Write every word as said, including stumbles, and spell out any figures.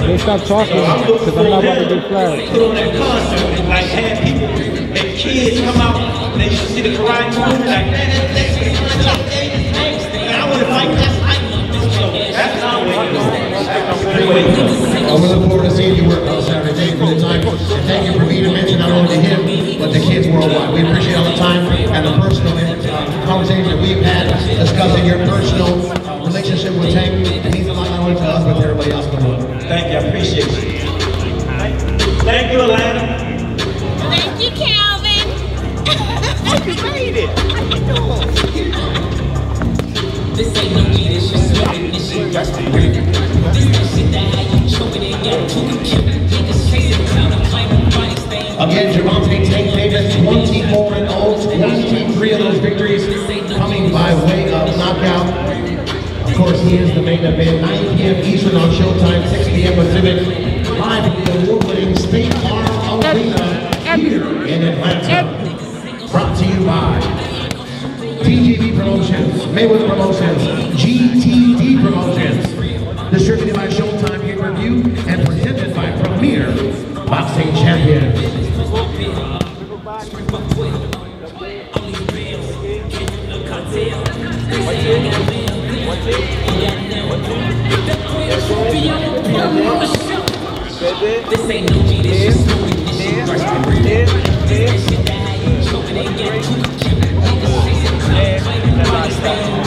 They stop talking because I'm not about to do flags. Put on that concert and like have people and kids come out and they should see the karate movie like that. That's I would have liked that's I love this show. That's how we go. I'm looking forward to seeing you work on Saturday. Thank you for the time. And thank you for being a mentor not only to him, but the kids worldwide. We appreciate all the time and the personal conversation that we've had discussing your personal relationship with Tank. It means a lot not only to us, but to everybody else. Thank you, I appreciate you. Thank you, Alana. Thank you, Calvin. You made it. This ain't no me, this shit's sweating, this shit rusty. This is shit that how you chewing it, yeah, you can kill it. Niggas chasing down a climbing body stain. Again, Gervonta Tank Davis, twenty-four and oh, twenty-three of those victories coming by way of knockout. Of course, he is the main event, nine P M Eastern on Showtime, six P M Pacific, live from the award-winning State Farm Arena here in Atlanta. Brought to you by T G B Promotions, Mayweather Promotions, G T D Promotions. Distributed by Showtime Pay-Per-View and presented by Premier Boxing Champion. What do you This ain't no G, this is stupid, this is first and real. This ain't shit that I ain't choking, they get too cute. Niggas chasing clouds, fighting bodies,